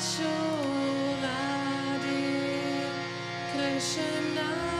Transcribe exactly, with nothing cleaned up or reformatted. Shuladi Krishna.